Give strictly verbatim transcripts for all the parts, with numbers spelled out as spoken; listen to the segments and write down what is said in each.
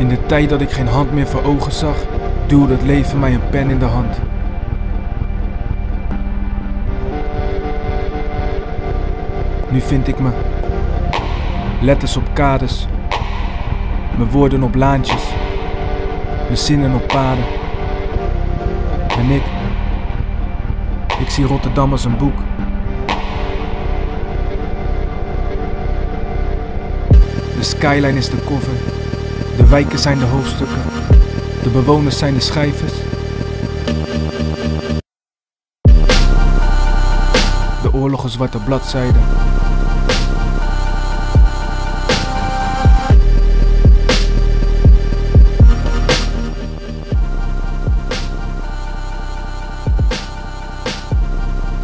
In de tijd dat ik geen hand meer voor ogen zag, duwde het leven mij een pen in de hand. Nu vind ik me. Letters op kades. Mijn woorden op laantjes. Mijn zinnen op paden. En ik. Ik zie Rotterdam als een boek. De skyline is de cover. De wijken zijn de hoofdstukken. De bewoners zijn de schrijvers. De oorlog een zwarte bladzijde.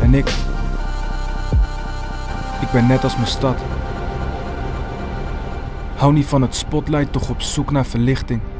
En ik, ik ben net als mijn stad. Hou niet van het spotlight, toch op zoek naar verlichting.